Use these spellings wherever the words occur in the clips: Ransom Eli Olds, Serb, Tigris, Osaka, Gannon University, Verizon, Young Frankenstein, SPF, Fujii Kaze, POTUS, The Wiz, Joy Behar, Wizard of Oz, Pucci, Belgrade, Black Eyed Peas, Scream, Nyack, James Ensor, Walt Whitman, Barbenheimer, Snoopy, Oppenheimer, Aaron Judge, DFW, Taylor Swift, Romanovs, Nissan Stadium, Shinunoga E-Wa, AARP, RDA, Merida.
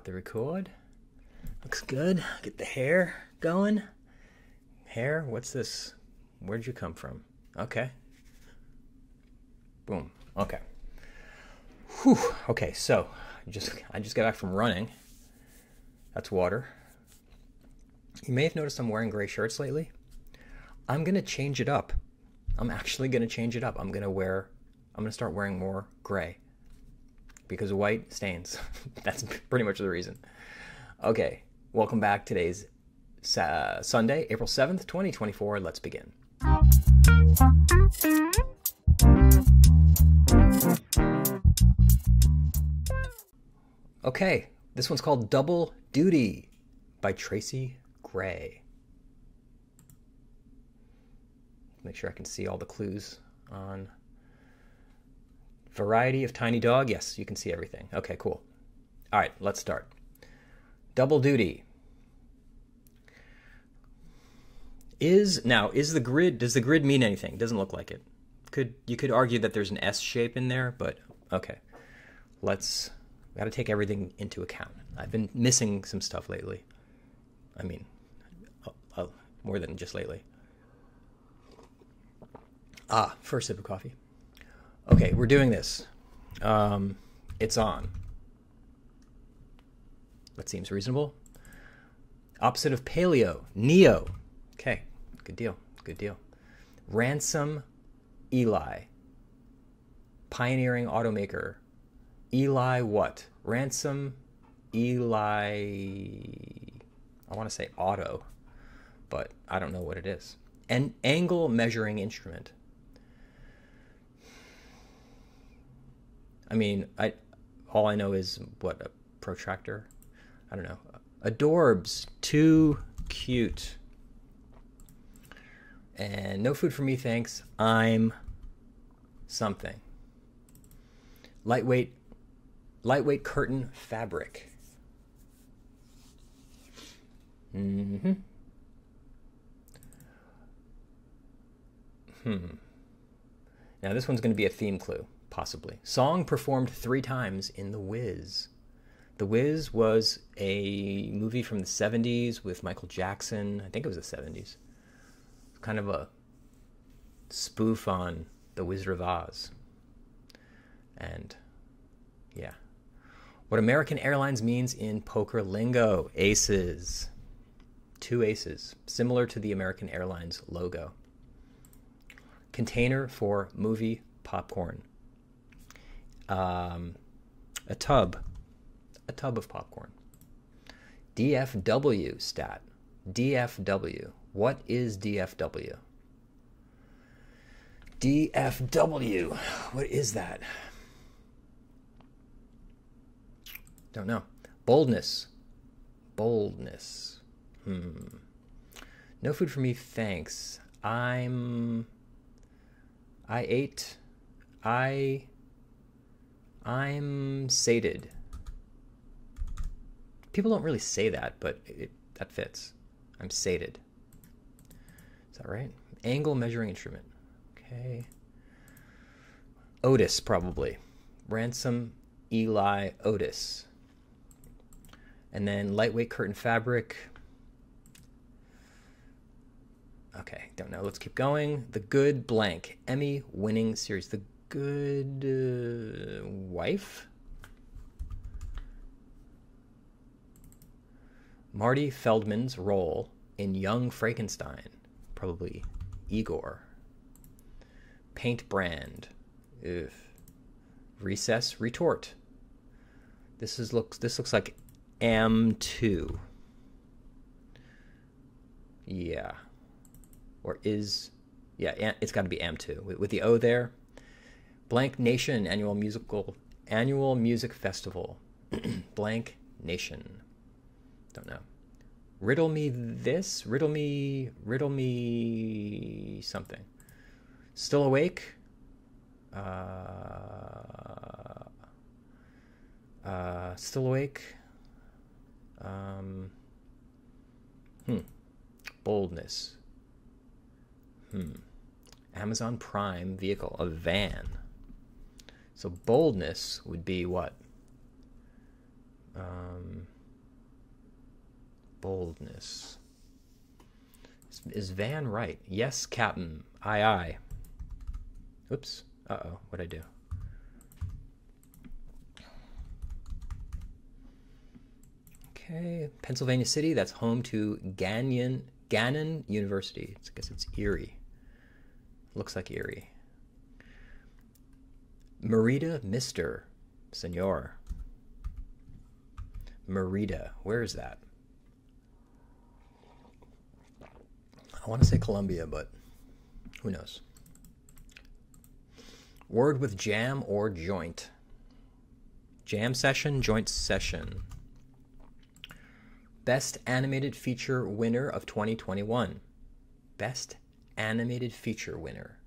Got the record. Looks good. Get the hair going. Hair, what's this? Where'd you come from? Okay. Boom. Okay. Whew. Okay, so I just got back from running. That's water. You may have noticed I'm wearing gray shirts lately. I'm gonna change it up. I'm actually gonna change it up. I'm gonna start wearing more gray because white stains. That's pretty much the reason. Okay, welcome back. Today's Sunday, April 7th, 2024. Let's begin. Okay, this one's called Double Duty by Tracy Gray. Make sure I can see all the clues on variety of tiny dog. Yes, you can see everything. Okay, cool. All right, let's start. Double Duty. Is the grid, does the grid mean anything? Doesn't look like it. You could argue that there's an S shape in there, but okay. Got to take everything into account. I've been missing some stuff lately. I mean, more than just lately. Ah, first sip of coffee. Okay, we're doing this. It's on. That seems reasonable. Opposite of paleo, neo. Okay, good deal, good deal. Ransom Eli, pioneering automaker. Eli what? Ransom Eli, I want to say auto, but I don't know what it is. An angle measuring instrument. I mean, all I know is what, a protractor? I don't know. Adorbs, too cute. And no food for me, thanks. I'm something. Lightweight curtain fabric. Mm-hmm. Now this one's going to be a theme clue, possibly. Song performed 3 times in The Wiz. The Wiz was a movie from the 70s with Michael Jackson. I think it was the 70s. Kind of a spoof on The Wizard of Oz. And yeah. What American Airlines means in poker lingo. Aces. 2 aces. Similar to the American Airlines logo. Container for movie popcorn. A tub. A tub of popcorn. DFW stat. DFW. What is DFW? DFW. What is that? Don't know. Boldness. Boldness. No food for me, thanks. I'm sated. People don't really say that, but that fits. I'm sated. Is that right? Angle measuring instrument. Okay. Otis, probably. Ransom Eli Otis. And then lightweight curtain fabric. Okay, don't know. Let's keep going. The Good Blank, Emmy-winning series. The Good Wife. Marty Feldman's role in Young Frankenstein, probably Igor. Paint brand. Ugh. Recess retort. This looks like M2. Yeah. Or is, yeah, it's got to be M2 with the O there. Blank Nation annual music festival. Blank Nation. Don't know. Riddle me this. Riddle me something. Still awake. Still awake. Boldness. Amazon Prime vehicle, a van. So boldness would be what? boldness. Is Van right? Yes, Captain. Aye. Oops. Uh-oh. What'd I do? Okay. Pennsylvania City. That's home to Gannon University. I guess it's Erie. Looks like Erie. Merida, Mr. Senor. Merida. Where is that? I want to say Colombia, but who knows? Word with jam or joint. Jam session, joint session. Best animated feature winner of 2021. Best animated feature winner.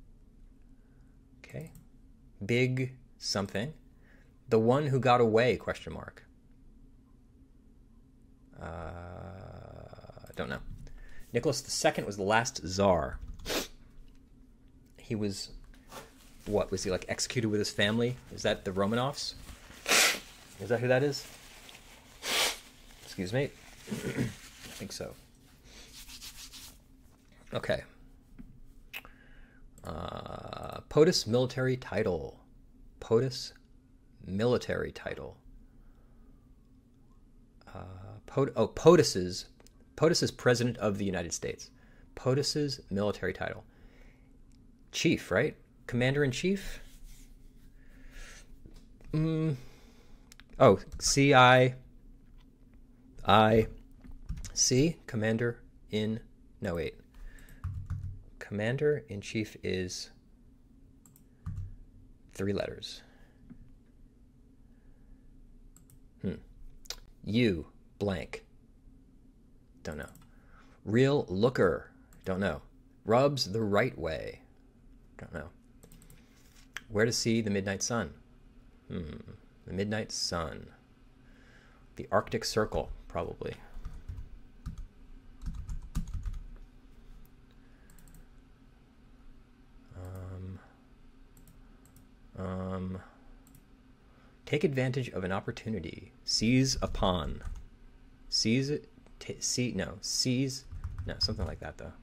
Okay. Big something. The One Who Got Away, question mark. I don't know. Nicholas II was the last czar. He was, what, was he like executed with his family? Is that the Romanovs? Is that who that is? Excuse me. I think so. Okay. POTUS military title. POTUS military title. POTUS is President of the United States. POTUS's military title. Chief, right? Commander-in-Chief? Oh, C-I-I-C, Commander-in... No, wait. Commander-in-Chief is 3 letters. U, blank. Don't know. Real looker. Don't know. Rubs the right way. Don't know. Where to see the midnight sun? The midnight sun. The Arctic Circle, probably. Take advantage of an opportunity. Seize upon. Seize it. Something like that, though.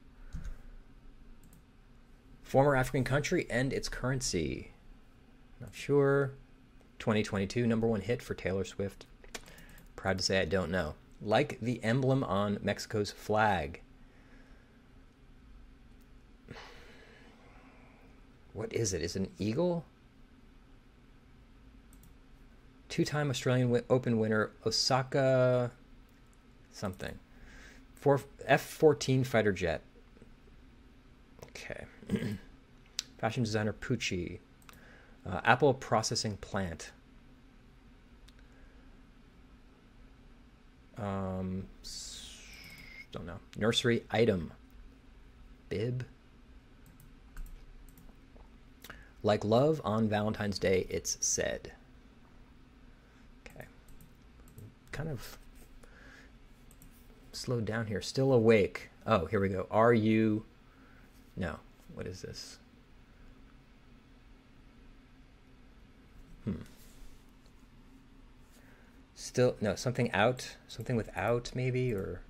Former African country and its currency. Not sure. 2022 #1 hit for Taylor Swift. Proud to say I don't know. Like the emblem on Mexico's flag. What is it? Is it an eagle? Two-time Australian Open winner Osaka... something. F-14 fighter jet. Okay. Fashion designer Pucci. Apple processing plant. Don't know. Nursery item. Bib. Like love on Valentine's Day, it's said. Okay. Kind of... slowed down here. Still awake. Oh, here we go. Are you... No. What is this? Still... No, something out. Something without, maybe? Or...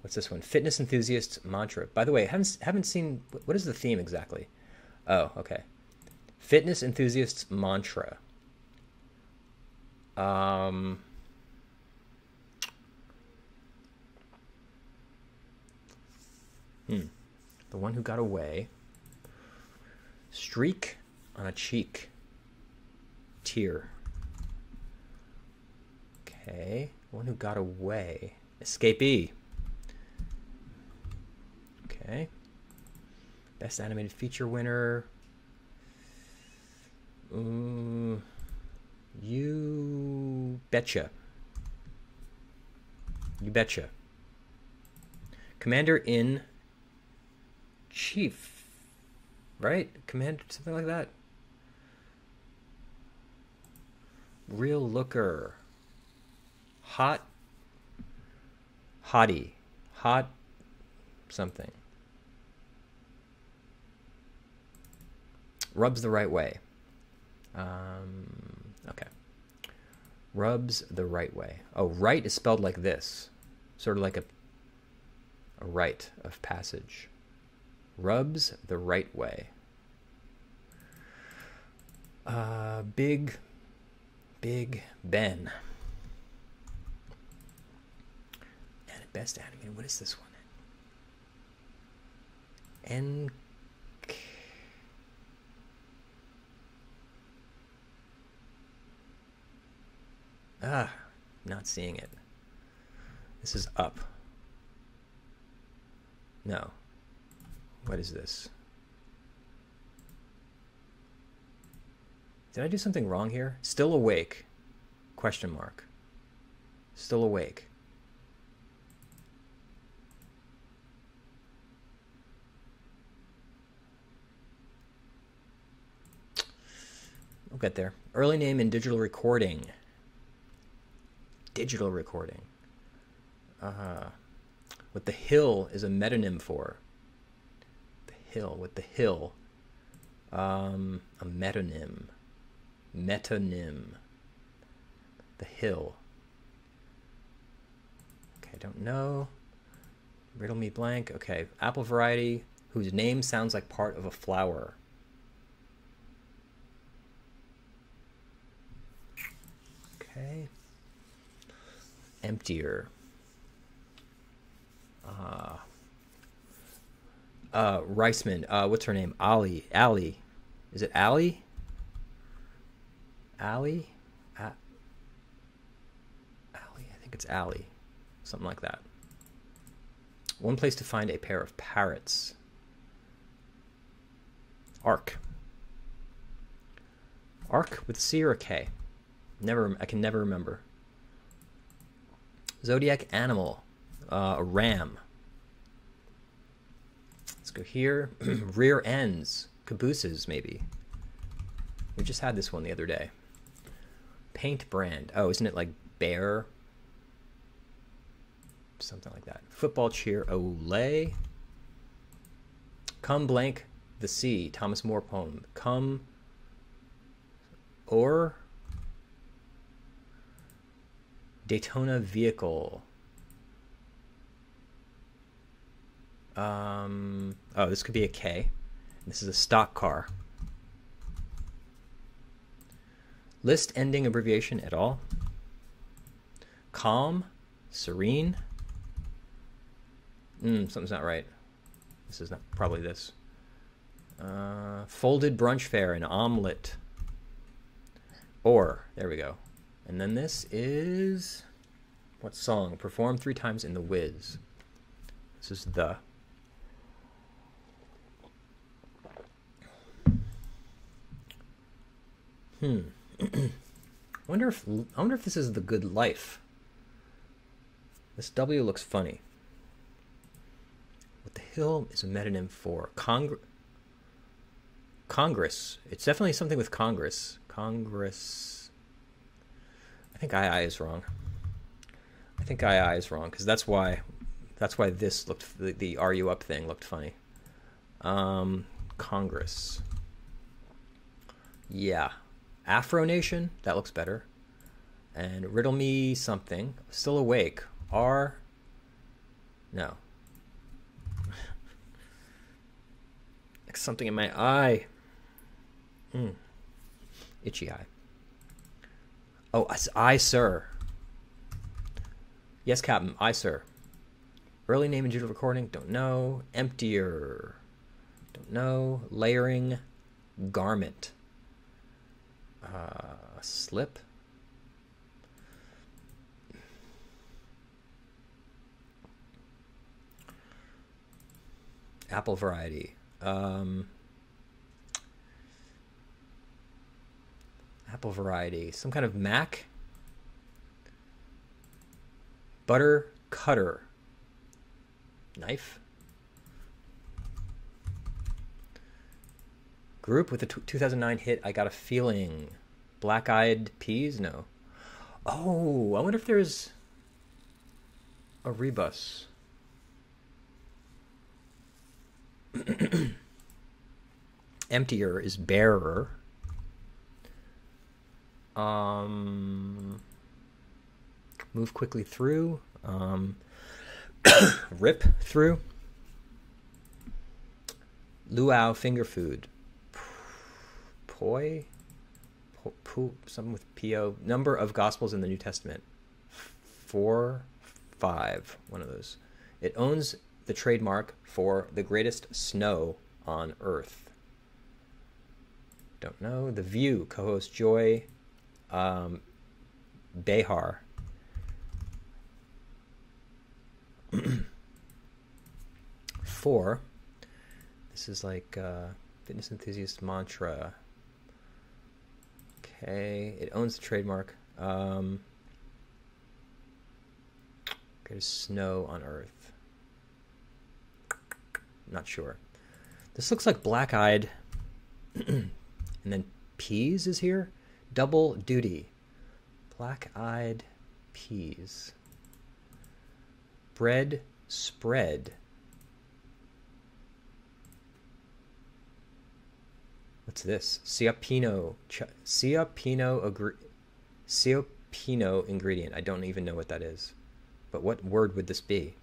What's this one? Fitness enthusiast mantra. By the way, haven't seen... What is the theme exactly? Oh, okay. Fitness enthusiast's mantra. The One Who Got Away. Streak on a cheek. Tear. Okay. One Who Got Away. Escapee. Okay. Best animated feature winner. You betcha. You betcha. Commander in... Chief, right? Commander, something like that. Real looker. Hot. Hottie. Hot something. Rubs the right way. Okay. Rubs the right way. Oh, right is spelled like this. Sort of like a a rite of passage. Rubs the right way. Big Ben. And best animated, what is this one? Not seeing it. This is Up. No. What is this? Did I do something wrong here? Still awake? Question mark. Still awake. We'll get there. Early name in digital recording. Digital recording. What the hill is a metonym for. What the hill? A metonym. The hill. Okay, I don't know. Riddle me blank. Okay, apple variety whose name sounds like part of a flower. Okay. Emptier. Reisman. What's her name? Ali. Is it Ali? Ali, I think it's Ali, something like that. One place to find a pair of parrots. Arc with C or a K. I can never remember. Zodiac animal, a ram. Let's go here. Rear ends, cabooses maybe. We just had this one the other day. Paint brand. Oh, isn't it like bear? Something like that. Football cheer. Olay. Come blank the sea. Thomas More poem. Come or Daytona vehicle. Oh, this could be a K. This is a stock car. List ending abbreviation at all. Calm, serene. Something's not right. This is not probably this. Folded brunch fare, an omelet. Or, there we go. And then this is, what song? Performed 3 times in The Wiz. This is the. I wonder if this is The Good Life. This W looks funny. What the hill is a metonym for? Congress. It's definitely something with Congress. I think II is wrong. Because that's why this looked, the Are You Up thing looked funny. Congress. Yeah. Afro Nation, that looks better. And riddle me something. Still awake. No. Like something in my eye. Itchy eye. Oh, aye, sir. Yes, Captain. Aye, sir. Early name in digital recording. Don't know. Emptier. Don't know. Layering. Garment. Slip. Apple variety. Some kind of Mac. Butter cutter. Knife. Group with the 2009 hit, I Got a Feeling. Black Eyed Peas? No. Oh, I wonder if there's a rebus. Emptier is bearer. Move quickly through. Rip through. Luau finger food. Poi? Poop, something with P-O. Number of Gospels in the New Testament. 4, 5. One of those. It owns the trademark for the greatest snow on Earth. Don't know. The View, co-host Joy Behar. Four. This is like Fitness Enthusiast Mantra. Okay, it owns the trademark. Greatest snow on Earth. Not sure. This looks like black-eyed. And then peas is here. Double duty. Black-eyed peas. Bread spread. What's this? Ciapino. Ciapino ingredient. I don't even know what that is. But what word would this be?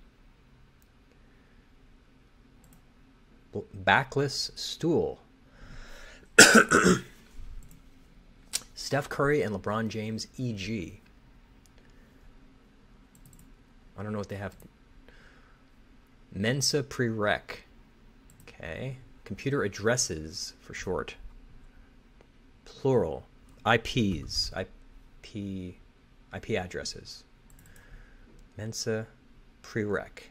Backless stool. Steph Curry and LeBron James, e.g. I don't know what they have. Mensa prereq. Okay. Computer addresses for short. Plural. IPs. IP addresses. Mensa prereq.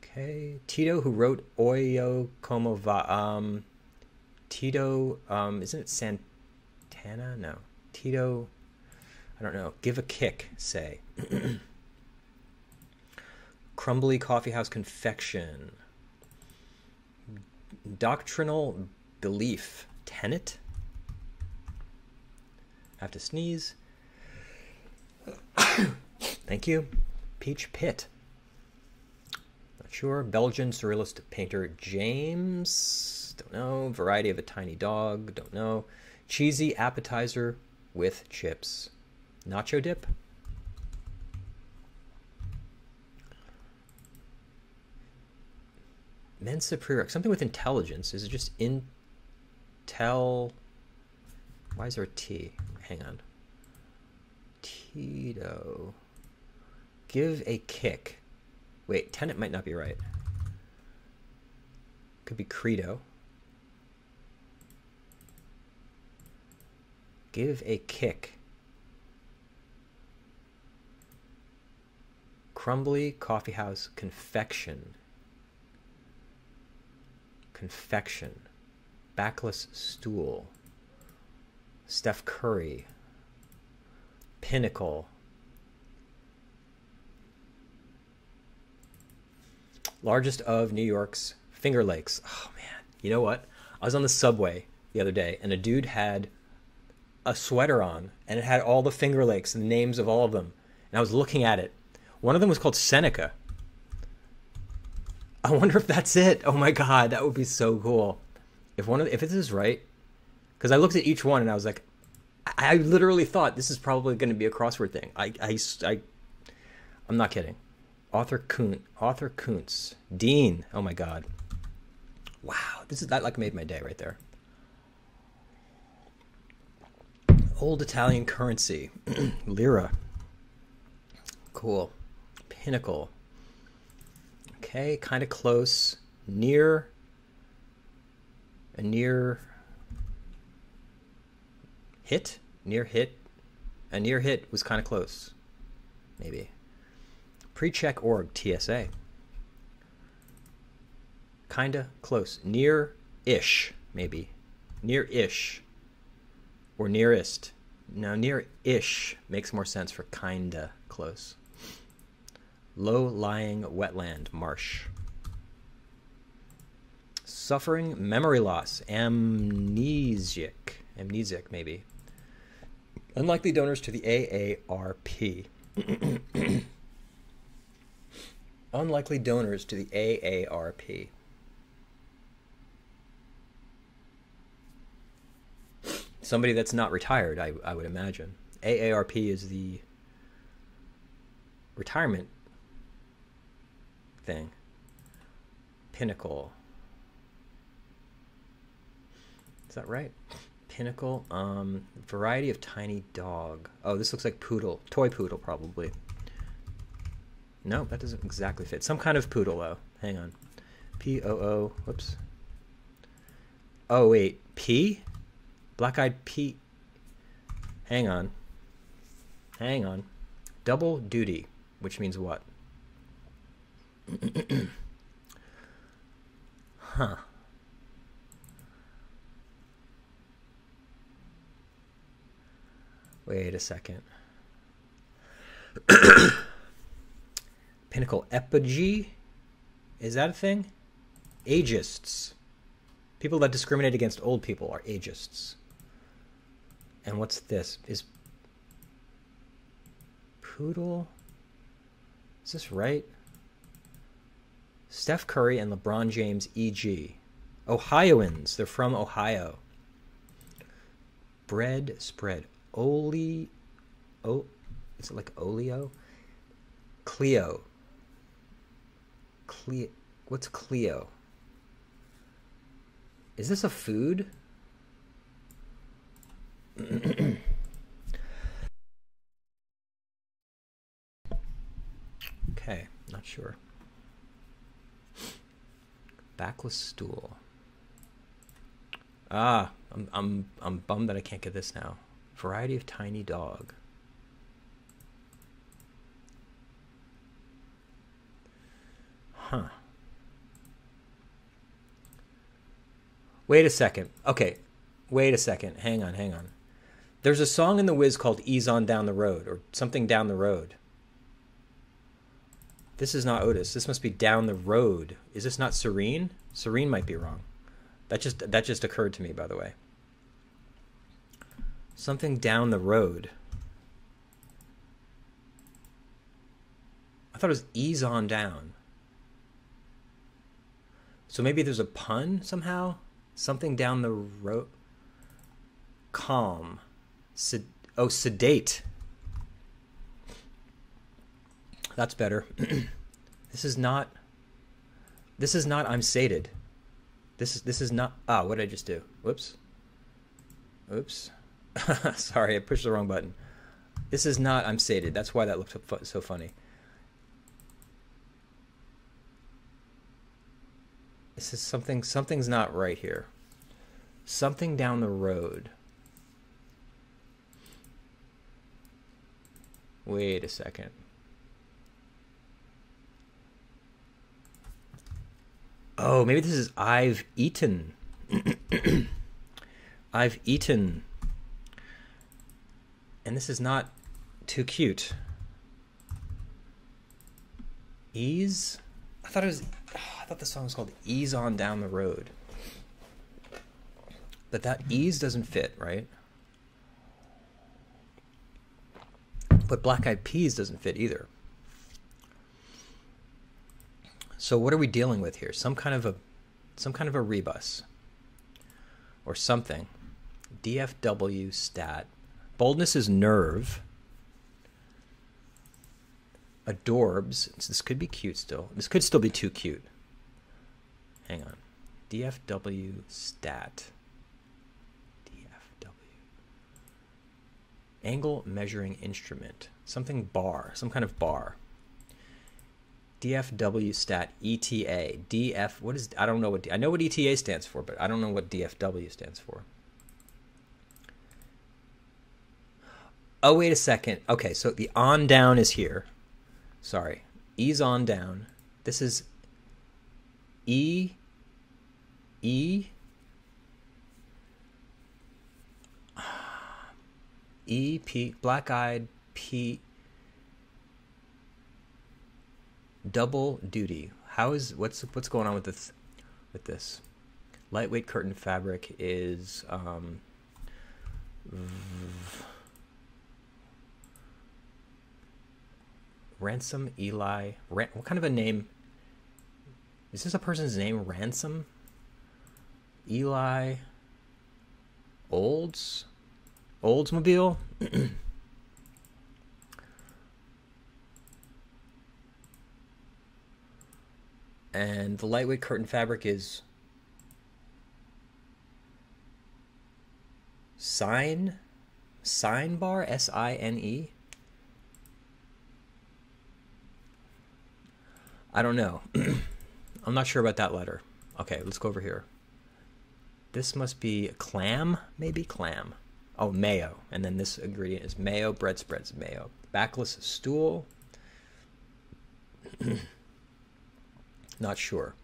Okay. Tito, who wrote Oyo Como Va. Tito, isn't it Santana? No. Tito, I don't know. Give a kick, say. Crumbly Coffeehouse Confection. Doctrinal belief. Tenet? I have to sneeze. Thank you. Peach Pit. Not sure. Belgian surrealist painter James. Don't know. Variety of a tiny dog. Don't know. Cheesy appetizer with chips. Nacho dip. Mensa prereq. Something with intelligence. Is it just intel? Why is there a T? Hang on. Tito. Give a kick. Wait, Tenet might not be right. Could be credo. Give a kick. Crumbly Coffeehouse Confection. Confection. Backless stool. Steph Curry. Pinnacle. Largest of New York's Finger Lakes. Oh, man. You know what? I was on the subway the other day, and a dude had a sweater on, and it had all the Finger Lakes and the names of all of them. And I was looking at it. One of them was called Seneca. I wonder if that's it. Oh my God, that would be so cool. If this is right, because I looked at each one and I was like, I literally thought this is probably going to be a crossword thing. I'm not kidding. Author Kuntz, Dean. Oh my God. Wow, that like made my day right there. Old Italian currency, lira. Cool. Pinnacle. Okay, kind of close. Near. A near hit? Near hit? A near hit was kind of close. Maybe. Pre-check org, TSA. Kind of close. Near-ish, maybe. Near-ish. Or nearest. Now, near-ish makes more sense for kind of close. Low-lying wetland, marsh. Suffering memory loss, amnesic maybe. Unlikely donors to the AARP. Unlikely donors to the AARP. Somebody that's not retired, I would imagine. AARP is the retirement thing. Pinnacle. Is that right? Pinnacle. Variety of tiny dog. Oh, this looks like poodle. Toy poodle, probably. No, that doesn't exactly fit. Some kind of poodle, though. Hang on. P-O-O. Whoops. Oh, wait. P? Black-eyed P. Hang on. Hang on. Double duty, which means what? Huh. Wait a second. Pinnacle epigee? Is that a thing? Ageists. People that discriminate against old people are ageists. And what's this? Is poodle? Is this right? Steph Curry and LeBron James, E.G. Ohioans. They're from Ohio. Bread spread. Oli. Oh, is it like oleo? Cleo. Cleo. What's Cleo? Is this a food? Okay, not sure. Backless stool. Ah, I'm bummed that I can't get this now. Variety of tiny dog. Huh. Wait a second. Okay. Wait a second. Hang on, hang on. There's a song in The Wiz called Ease On Down the Road or something down the road. This is not Otis. This must be down the road. Is this not Serene? Serene might be wrong. That just occurred to me, by the way. Something down the road. I thought it was ease on down. So maybe there's a pun somehow? Something down the road. Calm. Oh, sedate. That's better. This is not I'm sated. This is not. Ah, what did I just do? Whoops. Oops. Sorry, I pushed the wrong button. This is not I'm sated. That's why that looked so funny. This is something's not right here. Something down the road. Wait a second. Oh, maybe this is I've eaten. I've eaten. And this is not too cute. Ease? I thought it was... I thought the song was called Ease On Down the Road. But that ease doesn't fit, right? But Black Eyed Peas doesn't fit either. So what are we dealing with here? Some kind of a rebus or something. DFW stat. Boldness is nerve. Adorbs. This could be cute still. This could still be too cute. Hang on. DFW stat. DFW. Angle measuring instrument. Something bar. Some kind of bar. DFW stat ETA. DF, what is, I don't know what, I know what ETA stands for, but I don't know what DFW stands for. Oh, wait a second. Okay, so the on down is here. Sorry. Ease on down. This is E, P, black-eyed P. Double duty. How is what's going on with this? With this, lightweight curtain fabric is Ransom Eli. What kind of a name? Is this a person's name? Ransom Eli Olds, Oldsmobile. And the lightweight curtain fabric is Sine Bar, S-I-N-E. I don't know. I'm not sure about that letter. Okay, let's go over here. This must be clam, maybe clam. Oh, mayo. And then this ingredient is mayo, bread spreads, mayo. Backless stool. Not sure.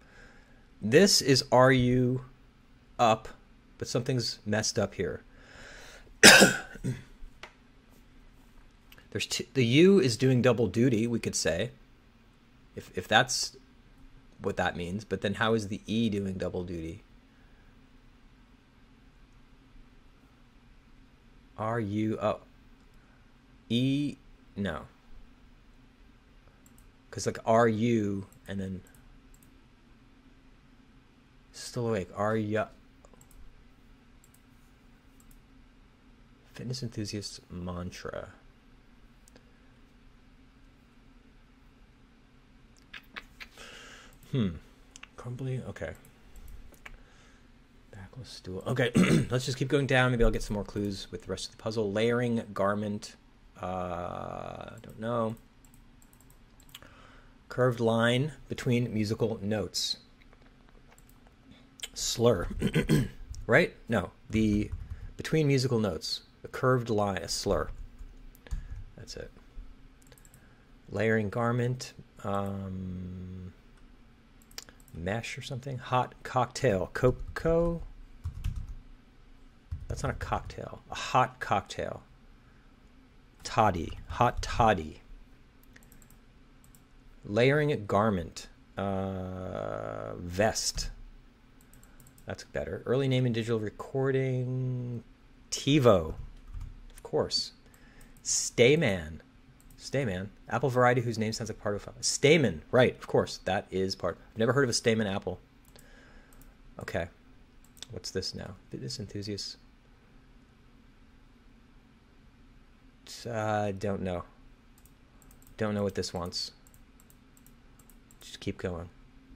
This is Are You Up? But something's messed up here. There's two, the U is doing double duty, we could say. If that's what that means. But then how is the E doing double duty? Are you up? E, no. Because like are you and then still awake. Are you fitness enthusiast mantra? Crumbly. Okay. Backless stool. Okay. Let's just keep going down. Maybe I'll get some more clues with the rest of the puzzle. Layering garment. I don't know. Curved line between musical notes. Slur. Right? No. The between musical notes. A curved line. A slur. That's it. Layering garment. Mesh or something. Hot cocktail. Cocoa. That's not a cocktail. A hot cocktail. Toddy. Hot toddy. Layering a garment. Vest. That's better. Early name in digital recording. TiVo. Of course. Stayman. Stayman. Apple variety whose name sounds like part of a Stayman. Right, of course. That is part. I've never heard of a Stayman apple. Okay. What's this now? Fitness enthusiast. Don't know. Don't know what this wants. Just keep going.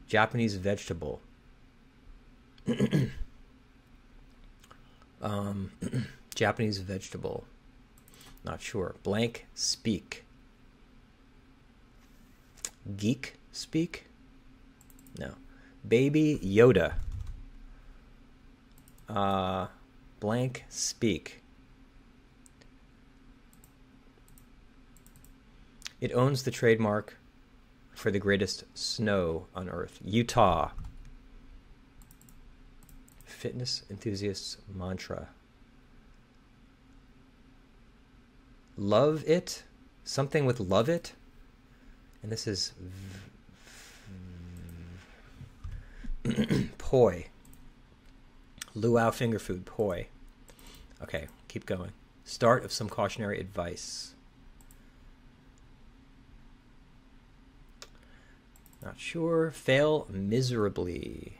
Japanese vegetable. Japanese vegetable. Not sure. Blank speak. Geek speak? No. Baby Yoda. Blank speak. It owns the trademark for the greatest snow on earth. Utah. Fitness enthusiast's mantra. Love it. Something with love it. And this is poi. Luau finger food, poi. Okay, keep going. Start of some cautionary advice. Not sure. Fail miserably.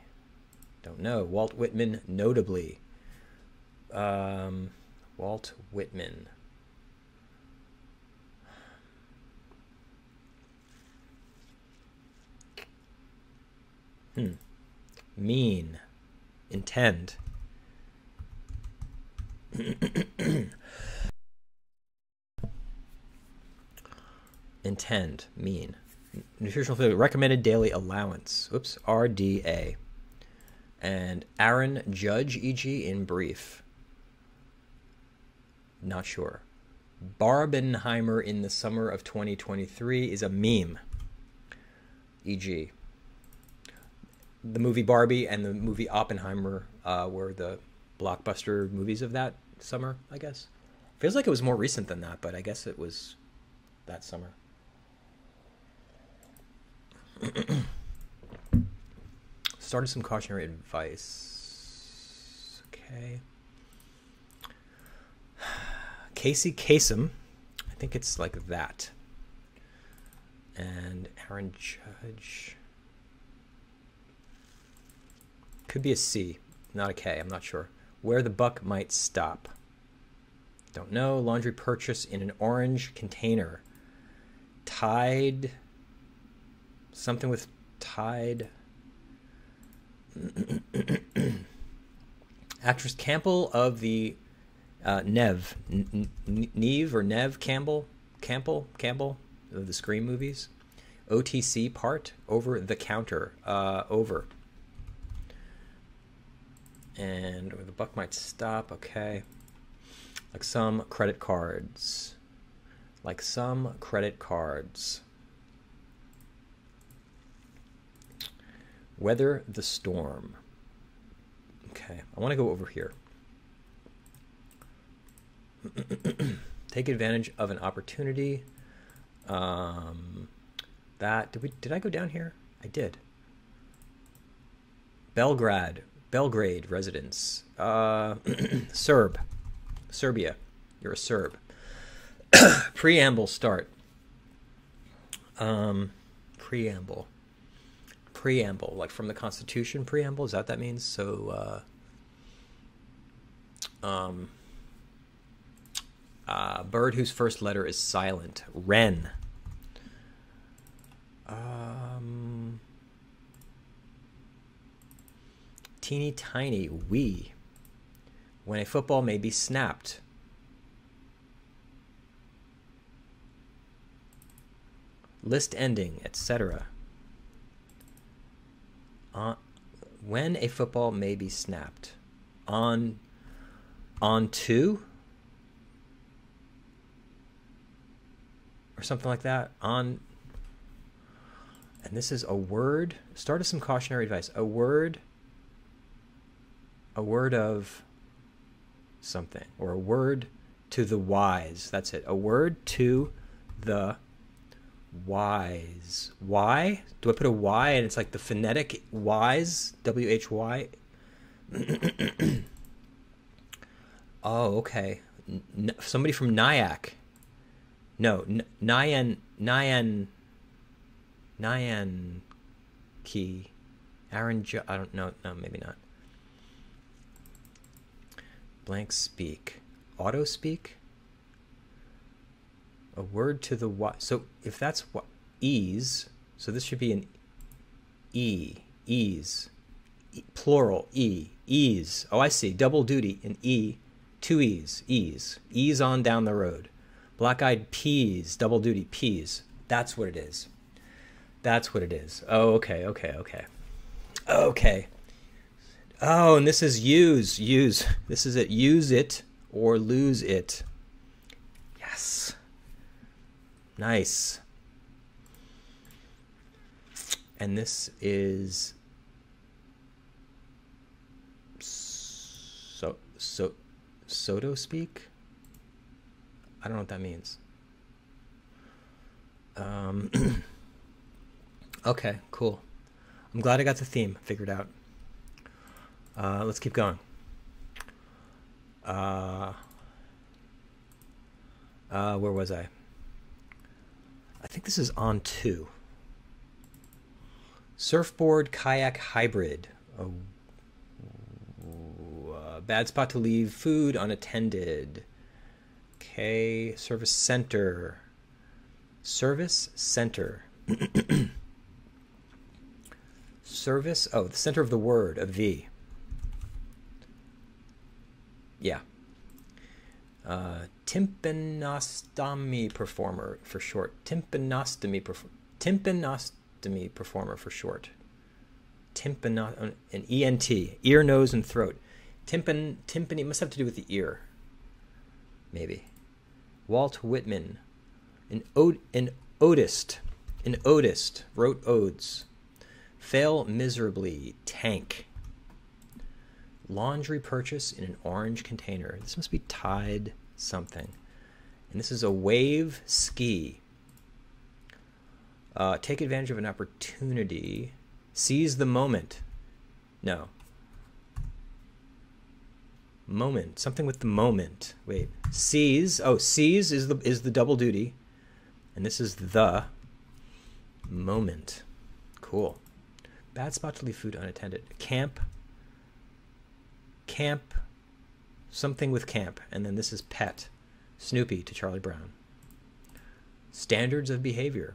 Don't know. Walt Whitman, notably. Walt Whitman. Mean. Intend. Intend. Mean. Nutritional food. Recommended daily allowance. Oops. RDA. And Aaron Judge, e.g. in brief. Not sure. Barbenheimer in the summer of 2023 is a meme. E.g. the movie Barbie and the movie Oppenheimer were the blockbuster movies of that summer, I guess. Feels like it was more recent than that, but I guess it was that summer. Started some cautionary advice. Okay. Casey Kasem. I think it's like that. And Aaron Judge. Could be a C, not a K, I'm not sure. Where the buck might stop. Don't know. Laundry purchase in an orange container. Tide. Something with tide. Actress Campbell of the Neve Campbell of the Scream movies. OTC part, over the counter, over. And the buck might stop, okay. Like some credit cards. Like some credit cards. Weather the storm. Okay, I want to go over here. Take advantage of an opportunity. Did I go down here? I did. Belgrade residence. Serb. Serbia. You're a Serb. Preamble start. Preamble, like from the Constitution. Preamble, is that what that means? So, bird whose first letter is silent. Wren. Teeny tiny. Wee. When a football may be snapped. List ending, etc. When a football may be snapped. On to? Or something like that. On. And this is a word. Start as some cautionary advice. A word. A word of something. Or a word to the wise. That's it. A word to the wise. Why? Do I put a Y and it's like the phonetic wise? W-H-Y? Oh, okay. Somebody from Nyack. No, Nyan Key. Aaron Judge. I don't know. No, maybe not. Blank speak. Auto speak? A word to the Y. So if that's what ease, so this should be an E. Ease. E, plural. E. Ease. Oh, I see. Double duty. An E. Two E's. Ease. Ease on down the road. Black-eyed peas. Double duty. Peas. That's what it is. That's what it is. Oh, okay, okay, okay. Okay. Oh, and this is use. Use. This is it. Use it or lose it. Yes. Nice. And this is Soto speak? I don't know what that means. Okay, cool. I'm glad I got the theme figured out. Let's keep going. Where was I? I think this is on two. Surfboard kayak hybrid. A bad spot to leave food unattended. Okay, service center. Service center. Service, oh, the center of the word, a V. Yeah. Tympanostomy performer for short. Tympanostomy performer for short. Tympanos, an ENT, ear, nose, and throat. Tympani must have to do with the ear, maybe. Walt Whitman, an odist, wrote odes. Fail miserably. Tank. Laundry purchase in an orange container. This must be tied something. And this is a wave ski. Take advantage of an opportunity. Seize the moment. No. Moment. Something with the moment. Wait. Seize. Oh, seize is the double duty. And this is the moment. Cool. Bad spot to leave food unattended. Camp, something with camp. And then this is pet. Snoopy to Charlie Brown. Standards of behavior.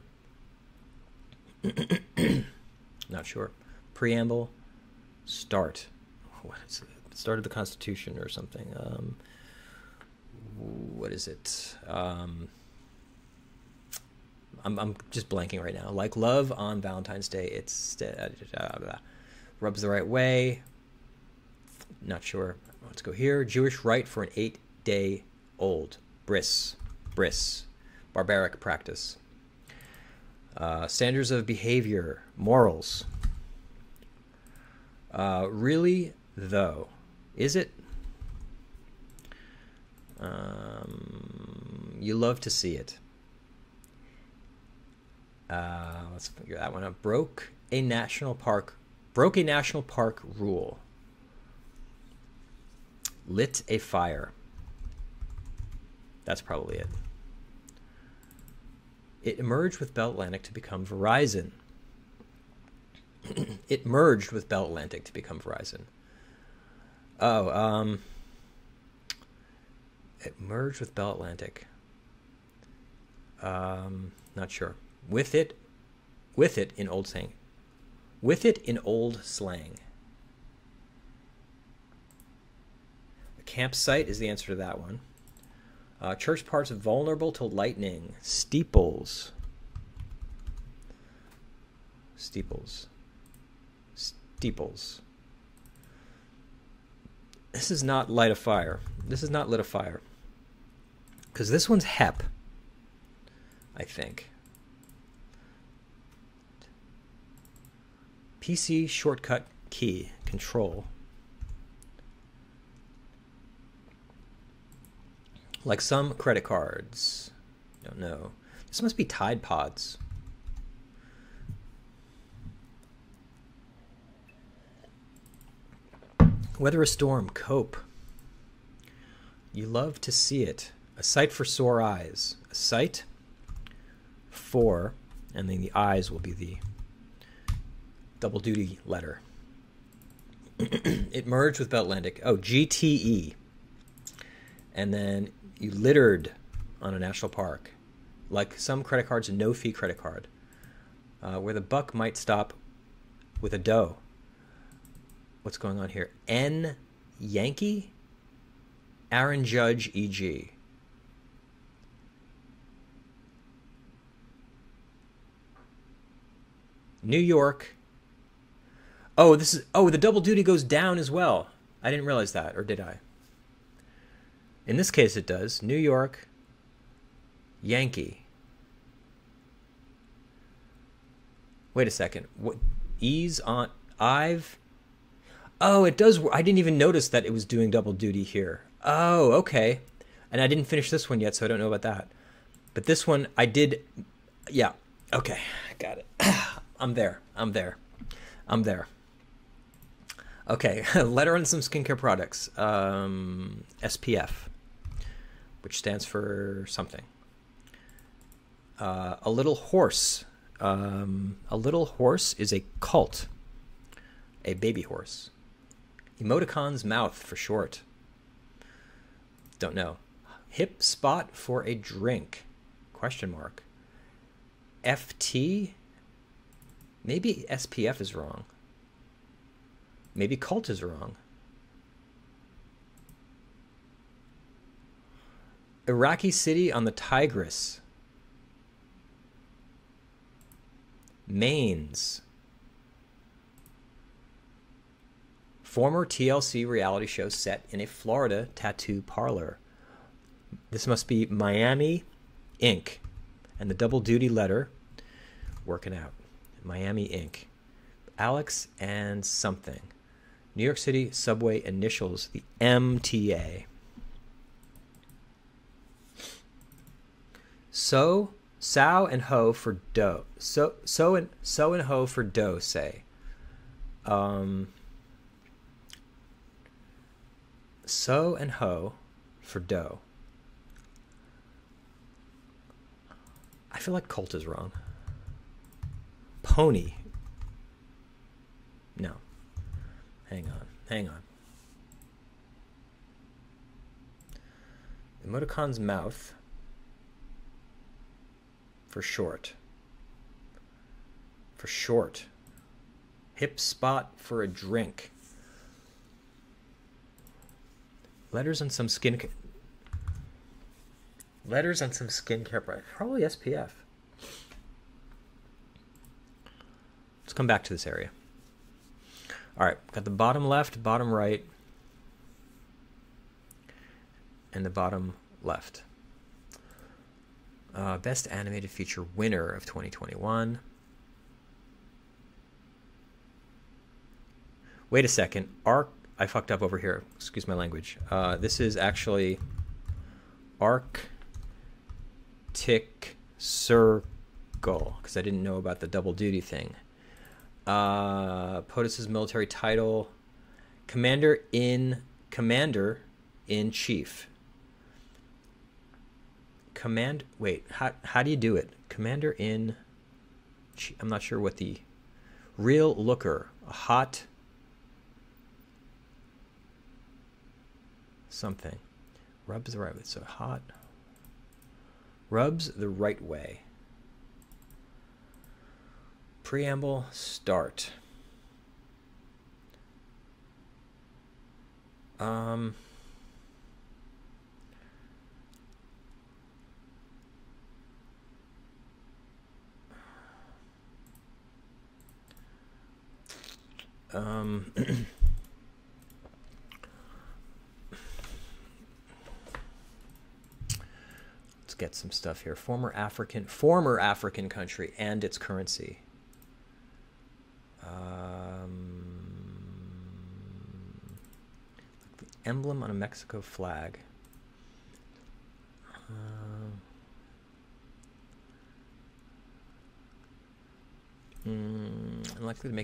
Not sure. Preamble, start. What is it? Start of the Constitution or something. What is it? I'm just blanking right now. Like love on Valentine's Day, it's rubs the right way. Not sure. Let's go here. Jewish rite for an 8-day-old. Bris. Barbaric practice. Standards of behavior. Morals. Really, though, is it? You love to see it. Let's figure that one out. Broke a national park rule. Lit a fire. That's probably it. It merged with Bell Atlantic to become Verizon. It merged with Bell Atlantic. Not sure. With it in old slang. A campsite is the answer to that one. Church parts vulnerable to lightning. Steeples. This is not light a fire. This is not lit a fire. Because this one's HEP, I think. PC shortcut key. Control. Like some credit cards. Don't know. This must be Tide Pods. Weather a storm. Cope. You love to see it. A sight for sore eyes. A sight for, and then the eyes will be the double duty letter. It merged with Bell Atlantic. Oh, GTE. And then you littered on a national park. Like some credit cards, a no-fee credit card. Where the buck might stop with a dough. What's going on here? N Yankee? Aaron Judge EG. New York. Oh, this is, oh, the double duty goes down as well. I didn't realize that, or did I? In this case it does. New York, Yankee. Wait a second. What, ease on, I've, oh, it does. I didn't even notice that it was doing double duty here. Oh, okay. And I didn't finish this one yet, so I don't know about that. But this one I did. Yeah. Okay. I got it. I'm there. Okay. Letter on some skincare products. SPF, which stands for something. A little horse. A little horse is a cult. A baby horse. Emoticon's mouth for short. Don't know. Hip spot for a drink. Question mark. FT? Maybe SPF is wrong. Maybe cult is wrong. Iraqi city on the Tigris. Mains. Former TLC reality show set in a Florida tattoo parlor. This must be Miami Ink. And the double duty letter, working out. Miami Ink. Alex and something. New York City subway initials, the MTA. Sow and ho for dough. So and ho for dough, say. Sow and hoe for dough. I feel like cult is wrong. Pony. No. Hang on. Emoticon's mouth for short. Hip spot for a drink. Letters and some skin. Letters and some skincare products. Probably SPF. Let's come back to this area. All right, got the bottom left, bottom right, and the bottom left. Best animated feature winner of 2021. Wait a second. I fucked up over here. Excuse my language. This is actually Arctic Circle, because I didn't know about the double duty thing. POTUS's military title, Commander in Chief. Wait, how do you do it? Commander in Chief. I'm not sure what the real looker, a hot something. Rubs the right way. So hot. Rubs the right way. Preamble, start. Let's get some stuff here. Former African country and its currency. The emblem on a Mexico flag. Unlikely to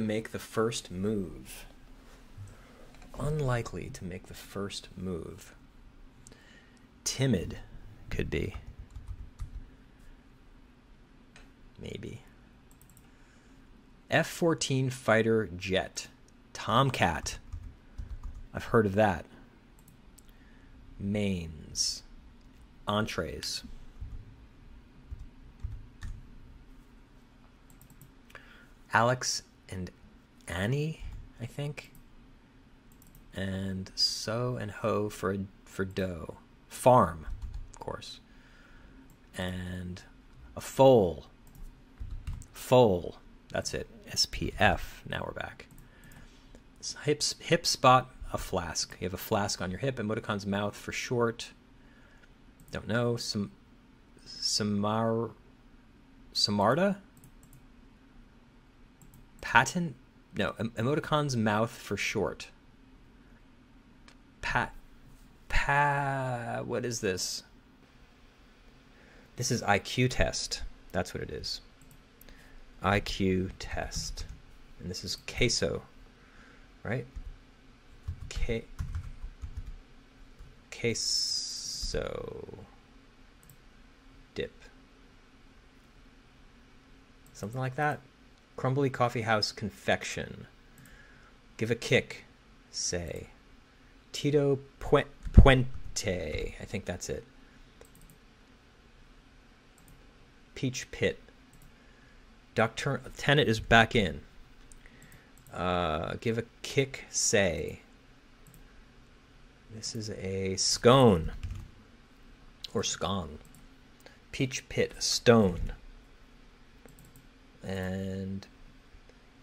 make the first move. Unlikely to make the first move. Timid could be. Maybe. F-14 fighter jet. Tomcat. I've heard of that. Mains. Entrees. Alex and Annie, I think. And so and ho for dough. Farm, of course. And a foal. Foal. That's it. SPF. Now we're back. Hip spot, a flask. You have a flask on your hip. Emoticon's mouth for short. Don't know. Samarda? Patent? No. Emoticon's mouth for short. What is this? This is IQ test. That's what it is. IQ test, and this is queso, right? Queso dip, something like that. Crumbly coffee house confection. Give a kick, say. Tito Puente, I think that's it. Peach pit. Doctor Tenet is back in. Give a kick, say. This is a scone or scone. Peach pit, stone. And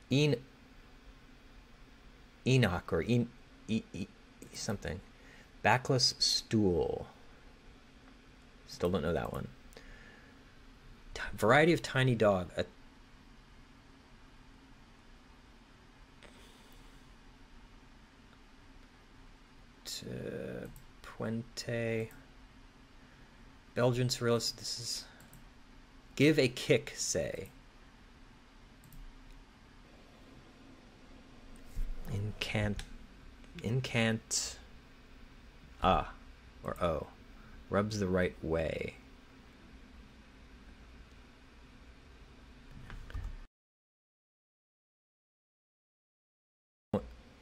Enoch or something. Backless stool. Still don't know that one. Variety of tiny dog. Puente. Belgian surrealist. This is give a kick, say. Incant. Ah, or oh. Rubs the right way.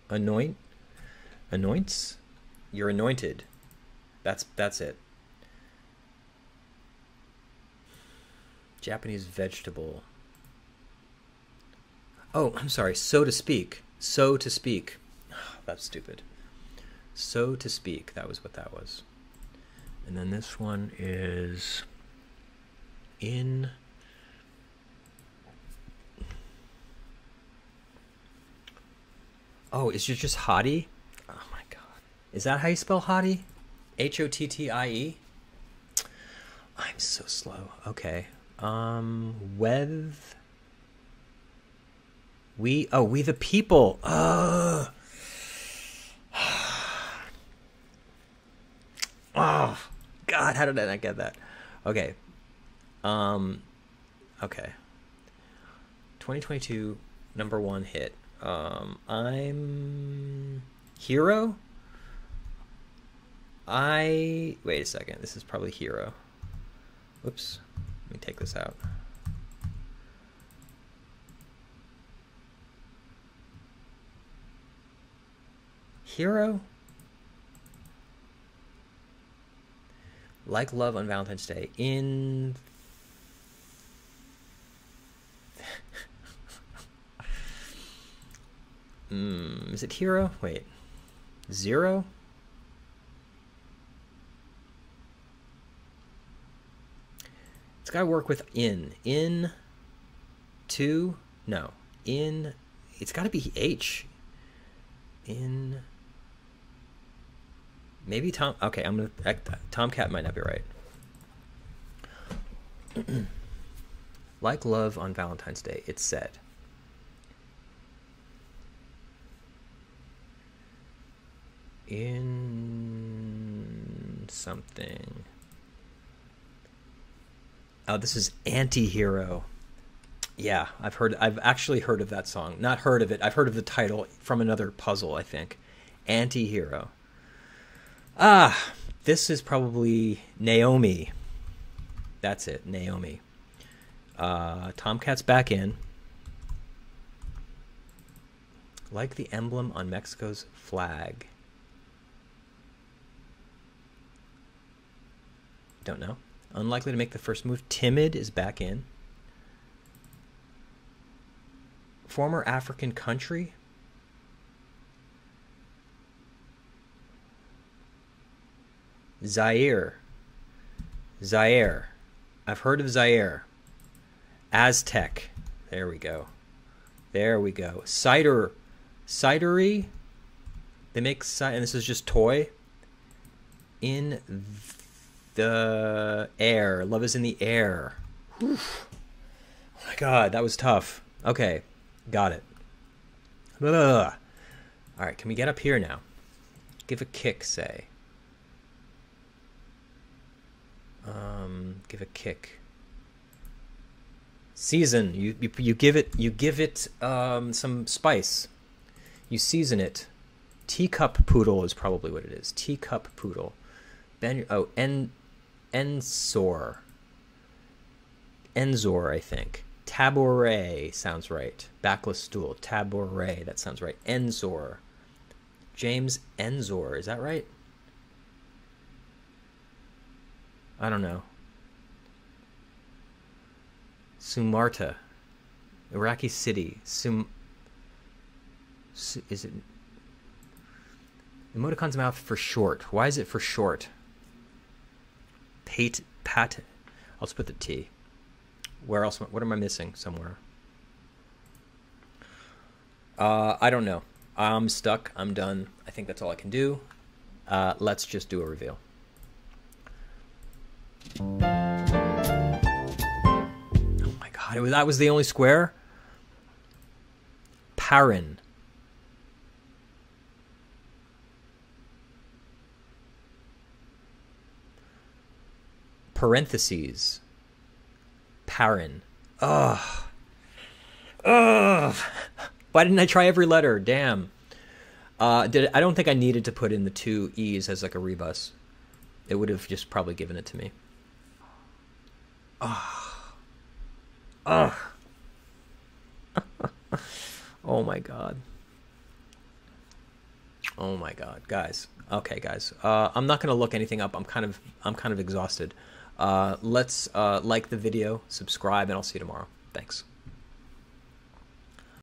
Anoints. You're anointed. That's it. Japanese vegetable. Oh, I'm sorry. So to speak. That's stupid. So to speak, that was what that was. And then this one is in oh, is it just Hottie? Oh my god. Is that how you spell Hottie? H-O-T-T-I-E? I'm so slow. Okay. We the people. Oh god, how did I not get that? Okay. Okay. 2022 number one hit. I'm Hero. Wait a second. This is probably Hero. Whoops. Let me take this out. Hero. Like love on Valentine's Day in is it Hero? Wait. Zero? It's got to work with in. In. Two. No. In. It's got to be H. In. Maybe Tom. Okay, I'm going to. Tomcat might not be right. Like love on Valentine's Day, it said. In something. Oh, this is Anti-Hero. Yeah, I've actually heard of that song. Not heard of it. I've heard of the title from another puzzle, I think. Anti-Hero. Ah, this is probably Naomi. That's it, Naomi. Tomcat's back in. Like the emblem on Mexico's flag. Don't know. Unlikely to make the first move. Timid is back in. Former African country. Zaire. Zaire. I've heard of Zaire. Aztec. There we go. There we go. Cider. Cidery. They make cider. And this is just toy. In the air. Love is in the air. Whew. Oh my god, that was tough. Okay, got it. Ugh. All right, can we get up here now? Give a kick, say. Give a kick. Season. You give it. You give it some spice. You season it. Teacup poodle is probably what it is. Teacup poodle. Ben. Oh, and. Ensor. Ensor, I think. Tabouret sounds right. Backless stool. Tabouret, that sounds right. Ensor. James Ensor, is that right? I don't know. Sumarta. Iraqi city. Is it? Emoticon's mouth for short. Why is it for short? Hate pat. I'll just put the T. Where else? What am I missing somewhere? I don't know. I'm stuck. I'm done. I think that's all I can do. Let's just do a reveal. Oh my god. That was the only square? Parent. Parentheses. Parent. Ugh. Ugh. Why didn't I try every letter? Damn. I don't think I needed to put in the two E's as like a rebus. It would have just probably given it to me. Ugh. Ugh. Oh my god. Oh my god. Guys. Okay, guys. I'm not going to look anything up. I'm kind of exhausted. Let's like the video, subscribe, and I'll see you tomorrow. Thanks.